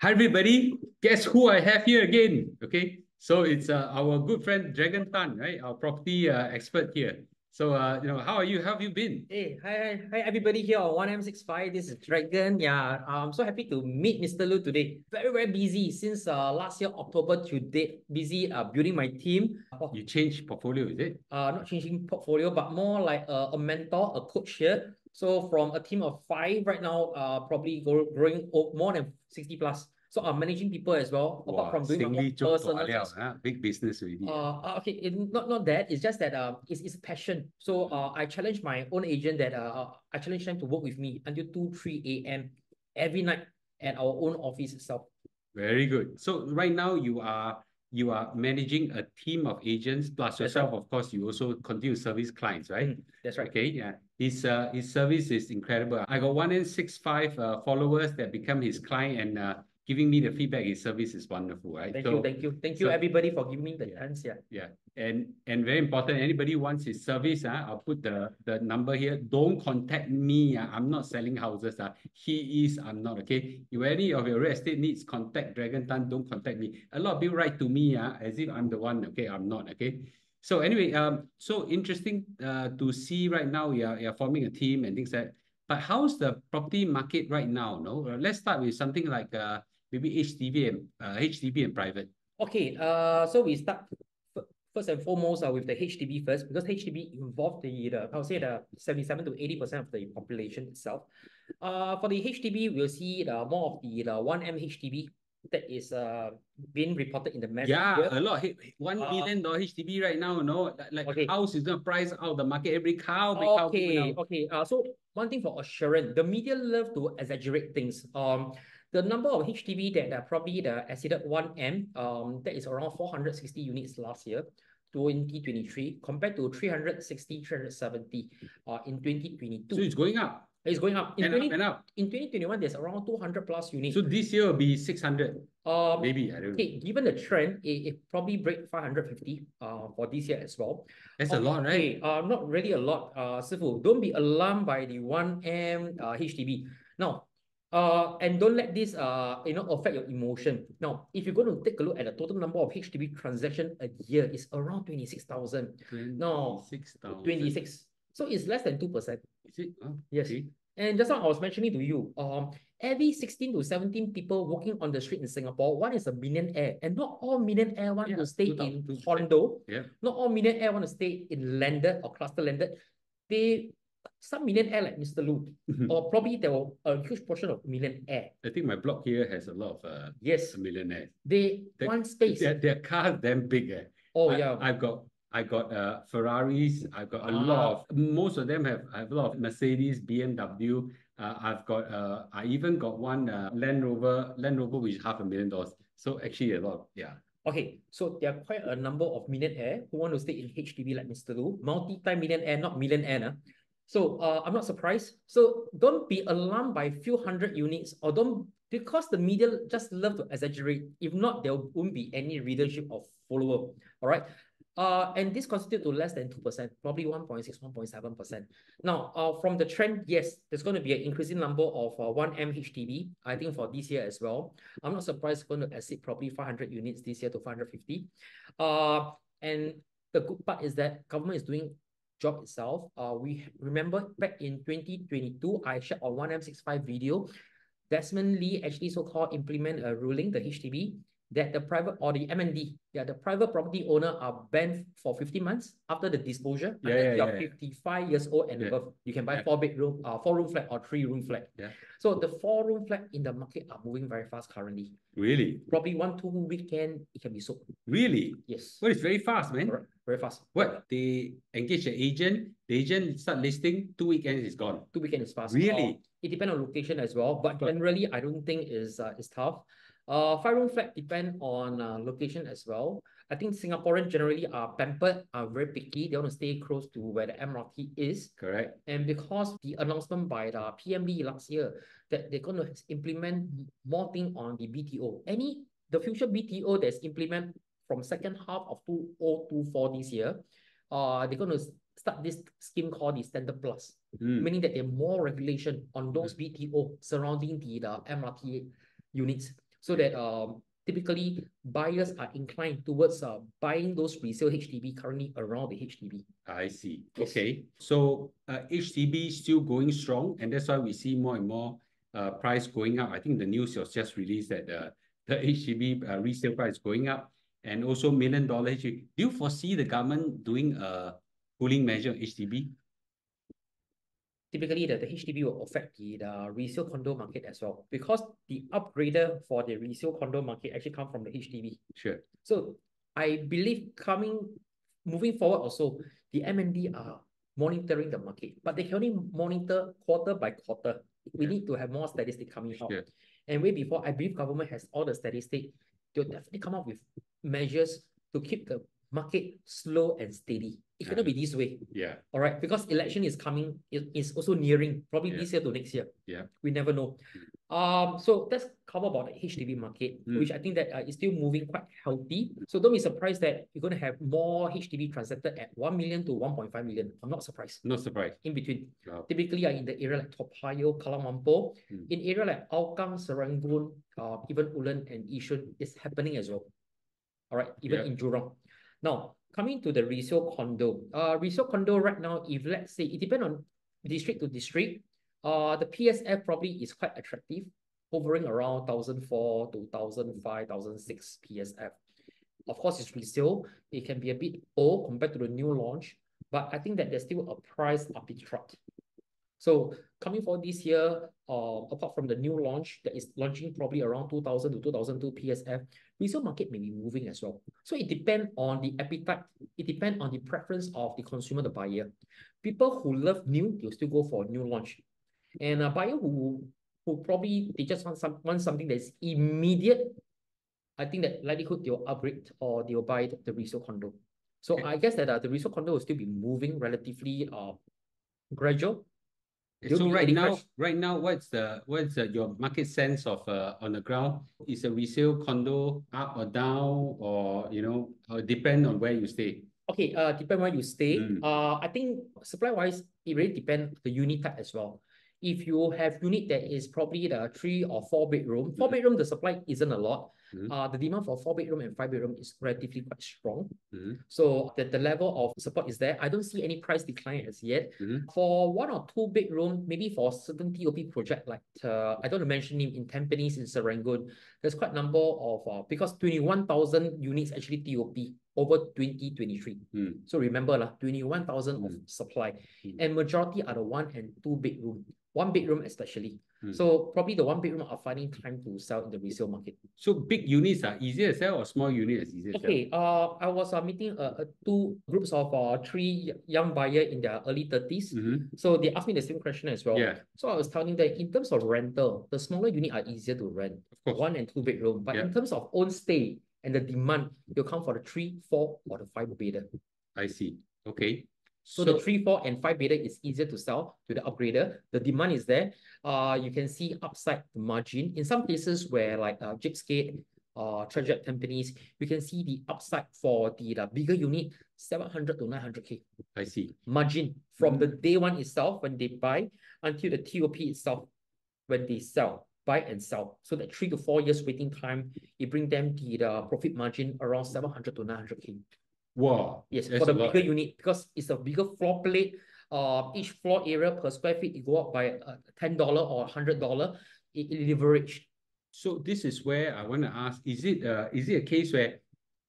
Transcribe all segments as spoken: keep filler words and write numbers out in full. Hi everybody, guess who I have here again, okay? So it's uh, our good friend Dragon Tan, right? Our property uh, expert here. So, uh, you know, how are you? How have you been? Hey, hi, hi everybody here on one M sixty-five. This is Dragon. Yeah, I'm so happy to meet Mister Lu today. Very, very busy since uh, last year, October to date. Busy uh, building my team. Oh, you changed portfolio, is it? Uh, not changing portfolio, but more like a, a mentor, a coach here. So from a team of five right now, uh, probably growing more than sixty plus. So I'm uh, managing people as well, wow, apart from doing my own personal liao, huh? Big business really. Uh, okay, it, not, not that. It's just that uh, it's, it's passion. So uh, I challenge my own agent that uh, I challenge them to work with me until two, three A M every night at our own office itself. Very good. So right now you are you are managing a team of agents plus that's yourself. Right. Of course, you also continue to service clients, right? Mm, that's right. Okay, yeah. His, uh, his service is incredible. I got one N sixty-five uh, followers that become his client and uh, giving me the feedback. His service is wonderful, right? Thank so, you, thank you. Thank you, so, everybody, for giving me the chance. Yeah. Yeah. And and very important, anybody wants his service, uh, I'll put the, the number here. Don't contact me. Uh, I'm not selling houses. Uh, he is, I'm not, okay? If any of your real estate needs, contact Dragon Tan. Don't contact me. A lot of people write to me uh, as if I'm the one, okay? I'm not, okay? So anyway, um, so interesting uh, to see right now you're you're forming a team and things like that. But how's the property market right now? No, let's start with something like uh, maybe H D B and uh, H D B and private. Okay, uh, so we start first and foremost uh, with the H D B first, because H D B involved the, the I would say the seventy-seven to eighty percent of the population itself. Uh, for the H D B, we'll see the more of the, the one M H D B that is uh being reported in the media. Yeah, here. A lot. One uh, million dollar H D B right now, no, like okay. House is gonna price out the market every cow. Every okay, cow okay. Uh, so one thing for assurance, the media love to exaggerate things. Um. The number of H D B that uh, probably the exceeded one M, um, that is around four hundred sixty units last year, twenty twenty-three, compared to three hundred sixty, three hundred seventy uh, in twenty twenty-two. So it's going up. It's going up. In, and twenty, up, and up. in twenty twenty-one, there's around two hundred plus units. So this year will be six hundred, um, maybe. I don't okay, know. Given the trend, it, it probably break five hundred fifty uh, for this year as well. That's okay, a lot, right? Uh, not really a lot. Uh, Sifu, don't be alarmed by the one M uh, H D B. Now, Uh, and don't let this uh, you know, affect your emotion. Now, if you're going to take a look at the total number of H D B transactions a year, it's around twenty-six thousand. No, twenty-six. So it's less than two percent. Is it? Oh, yes. Okay. And just now I was mentioning to you, um, every sixteen to seventeen people walking on the street in Singapore, one is a millionaire. And not all millionaire want yeah, to stay in condo. Yeah. Not all millionaire want to stay in landed or cluster landed. They... Some millionaire like Mister Lu, or probably there were a huge portion of millionaire. I think my block here has a lot of uh, yes millionaires. They the, want space. Their, their cars damn big. Eh. Oh I, yeah. I've got I got uh, Ferraris. I've got a ah. lot of. Most of them have. I have a lot of Mercedes, B M W. Uh, I've got. Uh, I even got one uh, Land Rover. Land Rover which is half a million dollars. So actually a lot. Of, yeah. Okay, so there are quite a number of millionaires who want to stay in H D B like Mister Lu, multi-time millionaire, not millionaire. Nah. So uh, I'm not surprised. So don't be alarmed by a few hundred units, or don't, because the media just love to exaggerate. If not, there won't be any readership or follower. All right. Uh, and this constitutes to less than two percent, probably one point six, one point seven percent. Now, uh, from the trend, yes, there's going to be an increasing number of uh, one M H D B, I think for this year as well. I'm not surprised it's going to exceed probably five hundred units this year to five hundred fifty. Uh, and the good part is that government is doing job itself. Uh, we remember back in twenty twenty-two, I shared on one M sixty-five video, Desmond Lee actually so-called implement a ruling, the H D B, that the private or the M N D, yeah, the private property owner are banned for fifteen months after the disposure. Yeah, yeah, you're yeah, fifty-five yeah. years old and yeah. above, you can buy yeah. four bedroom, uh, four room flat or three room flat. Yeah. So the four room flat in the market are moving very fast currently. Really? Probably one two weekend it can be sold. Really? Yes. Well, it's very fast, man. Correct. Very fast. What? They engage the agent. The agent start listing. Two weekends is gone. Two weekends is fast. Really? Or it depends on location as well. But generally, I don't think is uh, is tough. Uh, five room flat depend on uh, location as well. I think Singaporeans generally are pampered, are very picky. They want to stay close to where the M R T is. Correct. And because the announcement by the P M B last year that they're going to implement more thing on the B T O. Any the future B T O that's implemented from second half of two thousand twenty-four this year, uh, they're going to start this scheme called the Standard Plus, mm. meaning that there are more regulation on those mm. B T O surrounding the, the M R T units. so that um, typically buyers are inclined towards uh, buying those resale H D B currently around the H D B. I see. Yes. Okay. So uh, H D B still going strong, and that's why we see more and more uh, price going up. I think the news was just released that uh, the H D B uh, resale price is going up, and also million dollar H D B. Do you foresee the government doing a cooling measure on H D B? Typically, the, the H D B will affect the, the resale condo market as well, because the upgrader for the resale condo market actually comes from the H D B. Sure. So I believe coming, moving forward also, the M N D are monitoring the market, but they can only monitor quarter by quarter. We yeah. need to have more statistics coming out. Yeah. And way before, I believe government has all the statistics. They'll definitely come up with measures to keep the market slow and steady. It cannot be this way. Yeah. All right. Because election is coming, it is also nearing, probably yeah. this year to next year. Yeah. We never know. Um, so that's cover about the H D B market, mm. which I think that uh, is still moving quite healthy. So don't be surprised that you're going to have more H D B transacted at one million to one point five million. I'm not surprised. Not surprised. In between. Wow. Typically are uh, in the area like Toa Payoh, Kallang Whampoa, mm. in area like Hougang, Serangoon, uh, even Ulan and Yishun is happening as well. All right. Even yeah. in Jurong. Now, coming to the resale condo, uh, resale condo right now, if let's say, it depends on district to district, uh, the P S F probably is quite attractive, hovering around one thousand four to one thousand five, one thousand six P S F. Of course, it's resale. It can be a bit old compared to the new launch, but I think that there's still a price arbitrage. So coming forward this year, uh, apart from the new launch that is launching probably around two thousand to two thousand two P S F, resale market may be moving as well. So it depends on the appetite. It depends on the preference of the consumer, the buyer. People who love new, they'll still go for a new launch. And a buyer who who probably, they just want, some, want something that's immediate, I think that likelihood they'll upgrade or they'll buy the, the resale condo. So okay. I guess that uh, the resale condo will still be moving relatively uh, gradual. You'll so right now, crash. right now, what's the what's the, your market sense of uh, on the ground? Is a resale condo up or down, or you know, or depend on where you stay? Okay, uh, depend where you stay. Mm. Uh, I think supply wise, it really depends the unit type as well. If you have unit that is probably the three or four bedroom, four mm. bedroom, the supply isn't a lot. Mm. Uh, the demand for four bedroom and five bedroom is relatively quite strong. Mm. So that the level of support is there. I don't see any price decline as yet. Mm. For one or two bedroom, maybe for certain T O P project, like uh, I don't mention him in Tampines, in Serangoon, there's quite a number of, uh, because twenty-one thousand units actually T O P over twenty twenty-three. Mm. So remember, lah, twenty-one thousand mm. of supply. Mm. And majority are the one and two bedroom. One bedroom especially. Hmm. So probably the one bedroom are finding time to sell in the resale market. So big units are easier to sell, or small units easier to sell? Okay, uh, I was uh, meeting uh, two groups of uh, three young buyers in their early thirties. Mm-hmm. So they asked me the same question as well. Yeah. So I was telling them in terms of rental, the smaller units are easier to rent, one and two bedroom. But yeah. in terms of own stay and the demand, you'll come for the three, four, or the five bedroom. I see. Okay. So, so the three, four, and five beta is easier to sell to the upgrader. The demand is there. Uh, you can see upside margin. In some cases where like uh, Gate, uh, Treasure Tampines, you can see the upside for the, the bigger unit, seven hundred to nine hundred K. I see. Margin from mm-hmm. the day one itself when they buy until the T O P itself when they sell, buy and sell. So that three to four years waiting time, it brings them the, the profit margin around seven hundred to nine hundred K. Wow. Yes, for the bigger unit, because it's a bigger floor plate. Uh, each floor area per square feet, it go up by uh, ten dollars or one hundred dollars. It, it leveraged. So this is where I want to ask, is it uh, is it a case where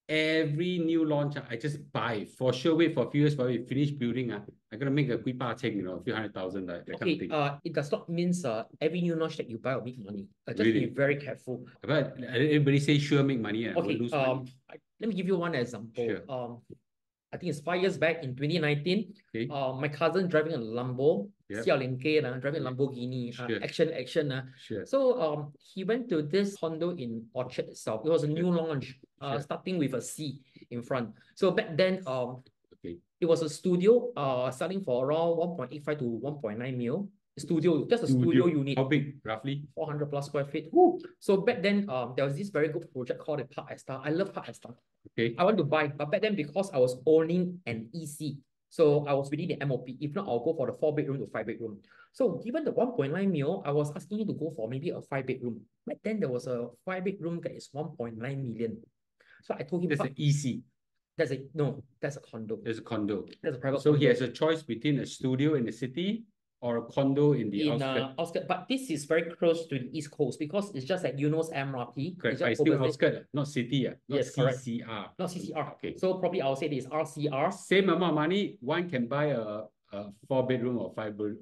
every new launch, I just buy for sure, wait for a few years, but we finish building, uh, I'm going to make a quick pa cheng, you know, a few hundred thousand, that, that okay, kind of thing. Uh, it does not mean uh, every new launch that you buy will make money. Uh, just really? Be very careful. But everybody says sure make money, uh, okay, lose um, money. I, Let me give you one example. Sure. Um, I think it's five years back in twenty nineteen. Okay. Uh, my cousin driving a Lambo, yep. C L N K, uh, driving a Lamborghini, sure. uh, action, action. Uh. Sure. So um, he went to this condo in Orchard itself. It was a new sure. launch, uh, sure. starting with a C in front. So back then, um, okay. it was a studio uh, selling for around one point eight five to one point nine mil. Studio, just a studio, studio unit. How big, roughly? four hundred plus square feet. Woo. So back then, um, there was this very good project called the Parc Esta. I love Parc Esta. Okay. I want to buy, but back then because I was owning an E C, So I was within the M O P. If not, I'll go for the four bedroom to five bedroom. So given the one point nine mil, I was asking you to go for maybe a five bedroom. But then there was a five bedroom that is one point nine million. So I told him that's an E C. That's a no, that's a condo. There's a condo. That's a private. So condo. He has a choice between a studio in the city or a condo in the outskirts. Outskirt. But this is very close to the East Coast because it's just like Eunos M R T. Correct. It's, but it's still outskirts, not city. Uh, not yes, C C R. Correct. Not C C R. Okay. So probably I'll say this R C R. Same amount of money, one can buy a, a four bedroom or five bedroom.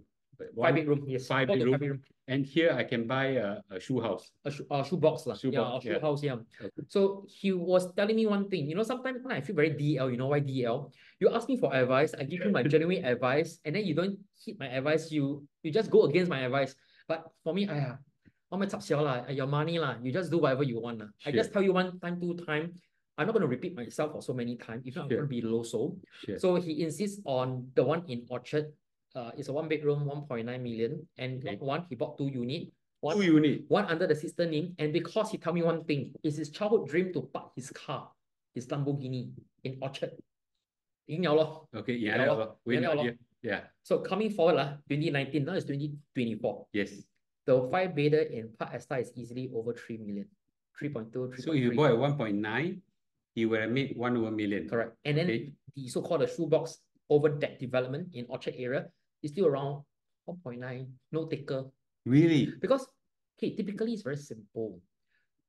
Five bedroom, yes. Five bedroom. five bedroom. And here I can buy a, a shoe house. A shoe, a shoe box. La. Shoe yeah, box, a shoe yeah. house, yeah. Okay. So he was telling me one thing. You know, sometimes I feel very D L. You know why D L? You ask me for advice, I give you my genuine advice, and then you don't hit my advice, you you just go against my advice. But for me, I am your money, la. You just do whatever you want. La. Sure. I just tell you one time, two time. I'm not going to repeat myself for so many times. If not, sure. I'm going to be low soul. Sure. So he insists on the one in Orchard. Uh, it's a one bedroom, one point nine million. And okay. one, he bought two units. One, two units. One under the sister name. And because he told me one thing, it's his childhood dream to park his car, his Lamborghini, in Orchard. Okay, yeah. Yeah. yeah. So coming forward, uh, twenty nineteen, now it's twenty twenty-four. Yes. The five bedder in Parc Esta is easily over three million. three point two, three point three. So if you bought at one point nine, he would have made one over million. Correct. And then okay. the so-called the shoebox over that development in Orchard area, it's still around one point nine, no taker. Really? Because, okay, typically it's very simple.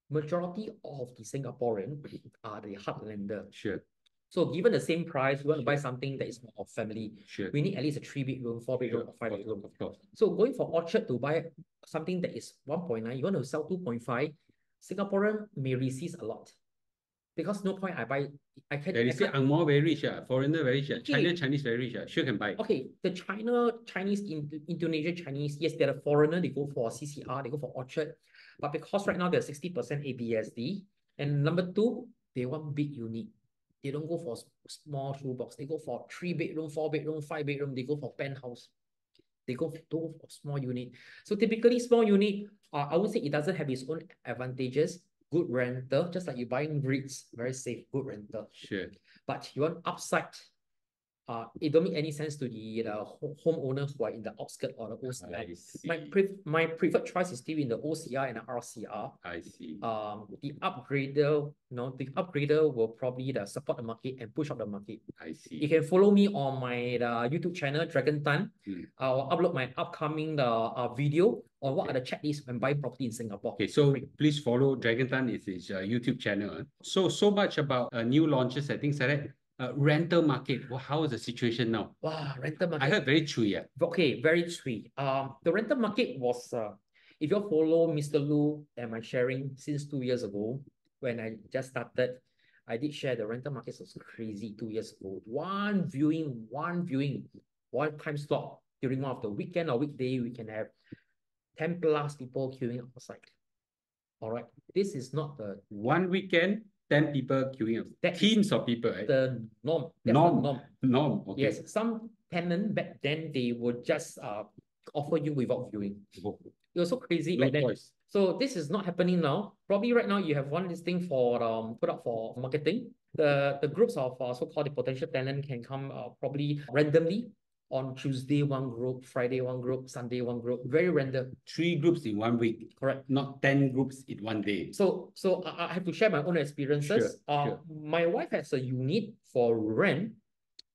Majority of the Singaporean are the heartlander. Sure. So given the same price, we want to buy something that is more of family. Sure. We need at least a three bedroom, four bedroom, sure. or five bedroom. Of course. So going for Orchard to buy something that is one point nine, you want to sell two point five, Singaporean may resist a lot. Because no point I buy, I can't. They say Ang Moh very rich, uh, foreigner very rich, uh, okay. China Chinese very rich, uh, sure can buy. Okay, the China Chinese, in, Indonesia Chinese, yes, they're the foreigner, they go for C C R, they go for Orchard. But because right now they're sixty percent A B S D, and number two, they want big unit. They don't go for small shoebox, they go for three bedroom, four bedroom, five bedroom, they go for penthouse. They go for small unit. So typically small unit, uh, I would say it doesn't have its own advantages. Good renter, just like you're buying REITs, very safe, good renter. Sure. But you want upside, uh, it don't make any sense to the, the homeowners who are in the outskirts or the O C R. My, pre my preferred choice is still in the O C R and the R C R. I see. Um, the upgrader, you know, the upgrader will probably the support the market and push up the market. I see. You can follow me on my the YouTube channel, Dragon Tan. Hmm. I'll upload my upcoming the uh, video. Or what okay. are the checklists when buying property in Singapore? Okay, so please follow Dragon Tan, it's his uh, YouTube channel. So, so much about uh, new launches and things like that. Uh, rental market, well, how is the situation now? Wow, rental market. I heard very chewy. Yeah. Okay, very chewy. Um, the rental market was, uh, if you follow Mister Lu and my sharing since two years ago, when I just started, I did share the rental market was crazy two years ago. One viewing, one viewing, one time slot during one of the weekend or weekday, we can have ten plus people queuing outside. All right. This is not the... One weekend, ten people queuing outside. Teams of people, right? The norm. That's norm. Norm. Norm. Okay. Yes. Some tenant back then, they would just uh, offer you without viewing. Oh. It was so crazy no back then. Choice. So this is not happening now. Probably right now, you have one listing for um put up for marketing. The, the groups of uh, so-called the potential tenant can come uh, probably randomly. On Tuesday, one group, Friday, one group, Sunday, one group. Very random. Three groups in one week. Correct. Not ten groups in one day. So so I have to share my own experiences. Sure, uh, sure. My wife has a unit for rent.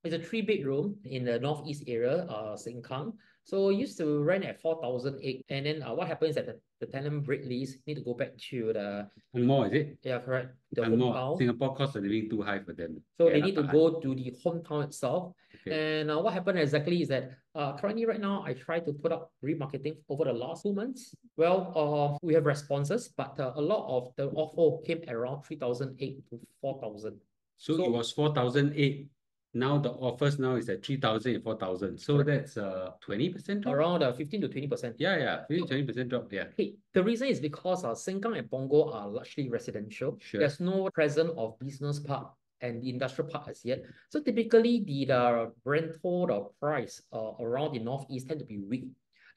It's a three-bedroom in the northeast area, uh, Sengkang. So used to rent at four thousand eight. And then uh, what happens is that the, the tenant break lease need to go back to the... Ang Moh, is it? Yeah, correct. The hometown. Singapore cost of living too high for them. So yeah, they need to high. go to the hometown itself. Okay. And uh, what happened exactly is that uh, currently right now, I try to put up remarketing over the last two months. Well, uh, we have responses, but uh, a lot of the offer came around three thousand eight to four thousand. So, so it was four thousand eight. Now the offers now is at three thousand and four thousand. So correct. That's uh, twenty percent drop? Around uh, fifteen to twenty percent. Yeah, yeah. fifteen to twenty percent drop, yeah. Hey, the reason is because uh, Sengkang and Punggol are largely residential. Sure. There's no presence of business park and the industrial park as yet. So typically the, the rental the price uh, around the northeast tend to be weak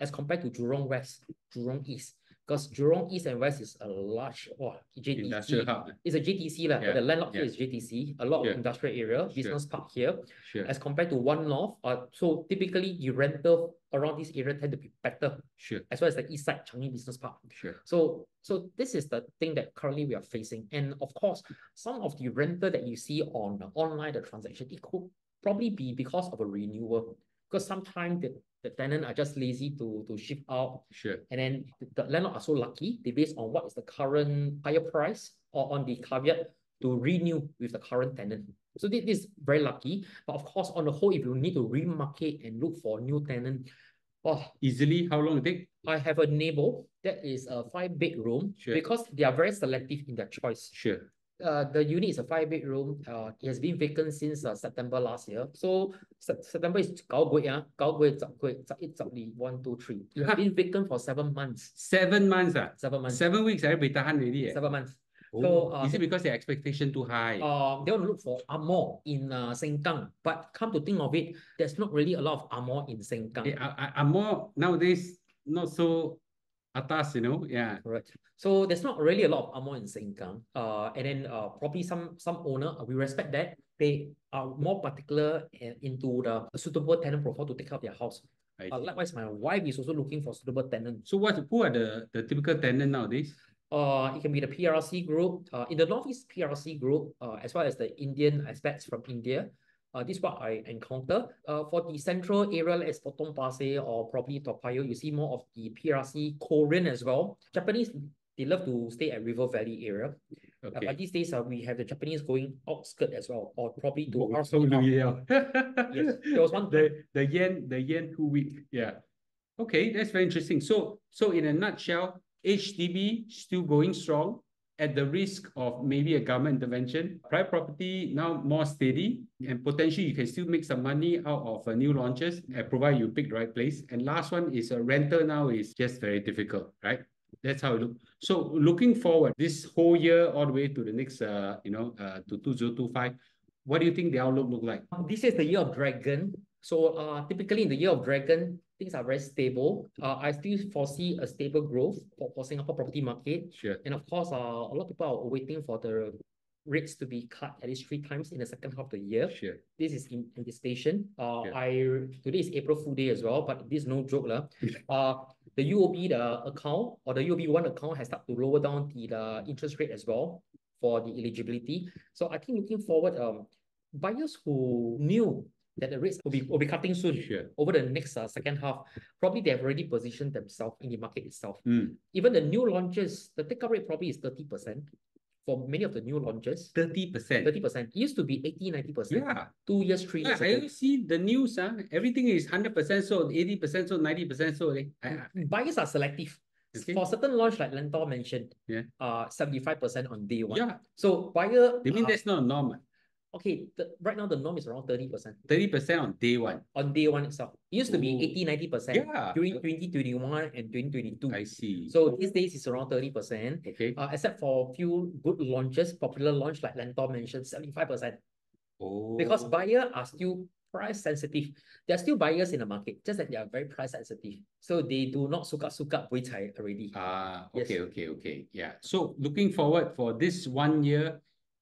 as compared to Jurong West, Jurong East. because Jurong East and West is a large oh, J T C. Industrial hub. It's a J T C, la, yeah. but the landlocked yeah. here is J T C, a lot yeah. of industrial area, sure. business park here, sure. as compared to One North. Uh, so typically, your rental around this area tend to be better, sure. as well as the east side Changi Business Park. Sure. So, so this is the thing that currently we are facing. And of course, some of the rental that you see on uh, online, the transaction, it could probably be because of a renewal. Because sometimes the, the tenant are just lazy to, to shift out. Sure. And then the, the landlord are so lucky, they based on what is the current higher price or on the caveat to renew with the current tenant. So this is very lucky. But of course, on the whole, if you need to remarket and look for new tenant, oh, easily, how long it take? I have a neighbor that is a five bedroom sure. because they are very selective in their choice. Sure. Uh, the unit is a five bedroom. Uh, it has been vacant since uh, September last year. So September is gao gui ah, gao gui zao gui zao li one two three. It has been vacant for seven months. Seven months ah. Seven months. Seven weeks. I already tahan already. Seven months. Oh. So uh, is it because their expectation too high? Uh, they want to look for Amor in uh, Sengkang, but come to think of it, there's not really a lot of Amor in Sengkang. Yeah, Amor nowadays not so. Atas, you know, yeah. Correct. So there's not really a lot of Amor in Sengkang. Uh, and then uh, probably some some owner, we respect that, they are more particular into the suitable tenant profile to take up their house. Uh, likewise, my wife is also looking for suitable tenant. So what? Who are the, the typical tenant nowadays? Uh, it can be the P R C group, uh, in the Northeast P R C group, uh, as well as the Indian expats from India. Uh, this is what I encounter. Uh, for the central area, like Potong Pasir or probably Toa Payoh, you see more of the P R C, Korean as well. Japanese, they love to stay at River Valley area. Okay. Uh, but these days, uh, we have the Japanese going outskirt as well, or probably to oh, so do yeah. Yes, there was one. The the yen, the yen too weak. Yeah. Okay, that's very interesting. So, so in a nutshell, H D B still going strong. At the risk of maybe a government intervention, private property now more steady, and potentially you can still make some money out of uh, new launches, and provided you pick the right place. And last one is a uh, rental now is just very difficult, right? That's how it looks. So looking forward this whole year all the way to the next, uh, you know, uh, to two thousand twenty-five, what do you think the outlook look like? This is the year of dragon. So uh, typically in the year of dragon, things are very stable. Uh, I still foresee a stable growth for, for Singapore property market. Sure. And of course, uh, a lot of people are waiting for the rates to be cut at least three times in the second half of the year. Sure. This is in anticipation. Uh, sure. I today is April Fool Day as well, but this is no joke lah. uh, the U O B the account or the U O B one account has started to lower down the, the interest rate as well for the eligibility. So I think looking forward, um, buyers who knew that the rates will be, will be cutting soon sure. over the next uh, second half, probably they have already positioned themselves in the market itself. Mm. Even the new launches, the take-up rate probably is thirty percent for many of the new launches. thirty percent? thirty percent. It used to be eighty, ninety percent. Yeah. Two years, three years. Yeah, I always see the news, huh? Everything is one hundred percent sold, eighty percent sold, ninety percent sold. Eh? Buyers are selective. Okay. For certain launch, like Lentor mentioned, yeah. uh, seventy-five percent on day one. Yeah. So buyer... They mean uh, that's not a norm. Okay, the, right now the norm is around thirty percent. thirty percent on day one? On day one itself. It used to be eighty to ninety percent yeah. during twenty twenty-one and twenty twenty-two. I see. So these days it's around thirty percent. Okay. Uh, except for a few good launches, popular launch like Lentor mentioned, seventy-five percent. Oh. Because buyers are still price sensitive. There are still buyers in the market, just that they are very price sensitive. So they do not suka suka buay chai already. Ah, okay, yes. okay, okay. Yeah. So looking forward for this one year,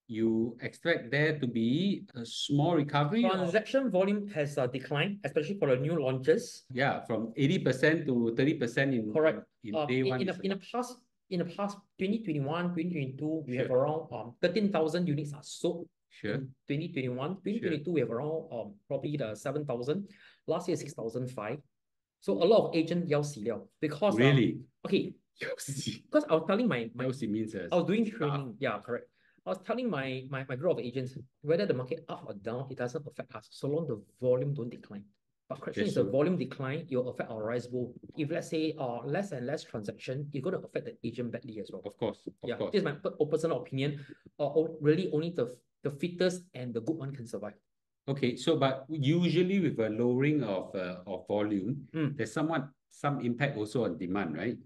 you expect there to be a small recovery? Transaction or? Volume has uh, declined, especially for the new launches. Yeah, from eighty percent to thirty percent in, Correct. in uh, day in, one. In the, in, the past, in the past twenty twenty-one, twenty twenty-two, we sure. have around um, thirteen thousand units are sold. Sure. twenty twenty-one, twenty twenty-two, sure. we have around um, probably the seven thousand. Last year, six thousand five. So a lot of agent yao si liao. Because... Really? Um, okay. Because I was telling my... my yao si means... I was doing training. Ah. Yeah, correct. I was telling my, my, my group of agents, whether the market up or down, it doesn't affect us, so long the volume don't decline. But correction yes, is so. The volume decline, it will affect our rice bowl. If let's say uh, less and less transaction, it's going to affect the agent badly as well. Of course. Of yeah, course. This is my personal opinion. Uh, really only the, the fittest and the good one can survive. Okay, so but usually with a lowering of, uh, of volume, mm. there's somewhat, some impact also on demand, right?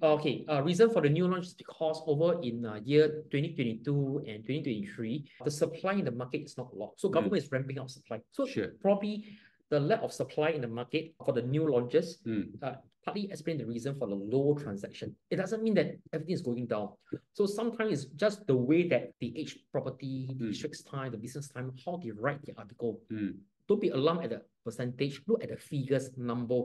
Okay, uh, reason for the new launch is because over in uh, year twenty twenty-two and twenty twenty-three, the supply in the market is not locked. So government mm. is ramping up supply. So sure. probably the lack of supply in the market for the new launches mm. uh, partly explain the reason for the low transaction. It doesn't mean that everything is going down. So sometimes it's just the way that the H property, the mm. district's time, the business time, how they write the article. Mm. Don't be alarmed at the percentage. Look at the figures, number.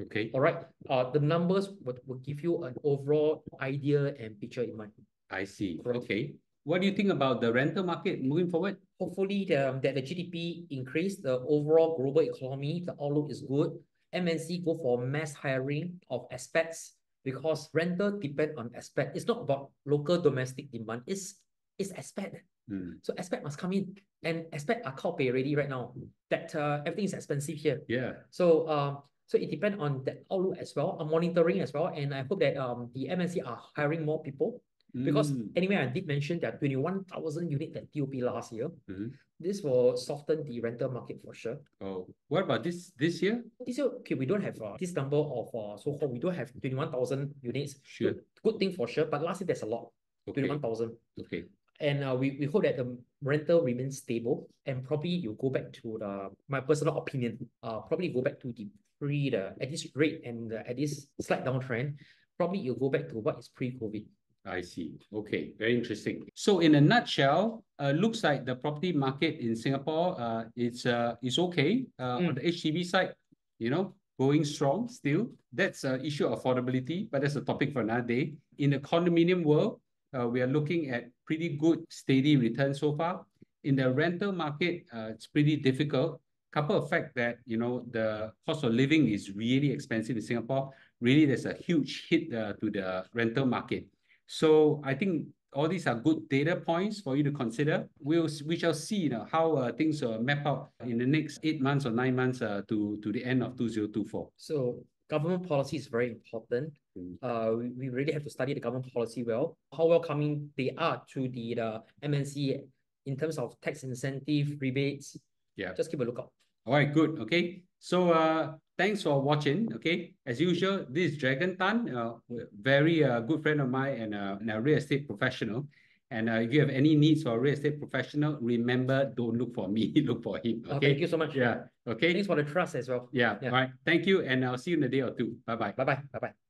Okay. All right. Uh, the numbers will, will give you an overall idea and picture in mind. I see. Correct. Okay. What do you think about the rental market moving forward? Hopefully the, that the G D P increase, the overall global economy, the outlook is good. M N C go for mass hiring of expats because rental depend on expat. It's not about local domestic demand. It's, it's expat. Mm. So expat must come in, and expat are cow pay ready right now. That uh, everything is expensive here. Yeah. So um, so it depends on that outlook as well. I'm monitoring as well, and I hope that um the M N C are hiring more people mm. because anyway I did mention that twenty-one thousand units that T O P last year. Mm. This will soften the rental market for sure. Oh, what about this this year? This year, okay, we don't have uh, this number of uh, so called we don't have twenty-one thousand units. Sure. Good, good thing for sure, but last year there's a lot. Okay. twenty-one thousand. Okay. And uh, we, we hope that the rental remains stable, and probably you go back to the, my personal opinion, uh, probably go back to the pre, the, at this rate and the, at this slight downtrend, probably you go back to what is pre-COVID. I see. Okay, very interesting. So in a nutshell, uh, looks like the property market in Singapore, uh, it's, uh, it's okay uh, mm. on the H D B side, you know, going strong still. That's an issue of affordability, but that's a topic for another day. In the condominium world, Uh, we are looking at pretty good, steady return so far. In the rental market, uh, it's pretty difficult. Couple of fact that, you know, the cost of living is really expensive in Singapore. Really, there's a huge hit uh, to the rental market. So I think all these are good data points for you to consider. We'll, we shall see, you know, how uh, things uh, map out in the next eight months or nine months uh, to, to the end of two thousand twenty-four. So government policy is very important. Mm. Uh, we, we really have to study the government policy well. How welcoming they are to the, the M N C in terms of tax incentive, rebates. Yeah. Just keep a lookout. All right, good. Okay. So uh, thanks for watching. Okay. As usual, this is Dragon Tan, uh, very uh, good friend of mine and, uh, and a real estate professional. And uh, if you have any needs for a real estate professional, remember, don't look for me, look for him. Okay. Oh, thank you so much. Yeah. Okay. Thanks for the trust as well. Yeah. yeah. All right. Thank you. And I'll see you in a day or two. Bye-bye. Bye-bye. Bye-bye.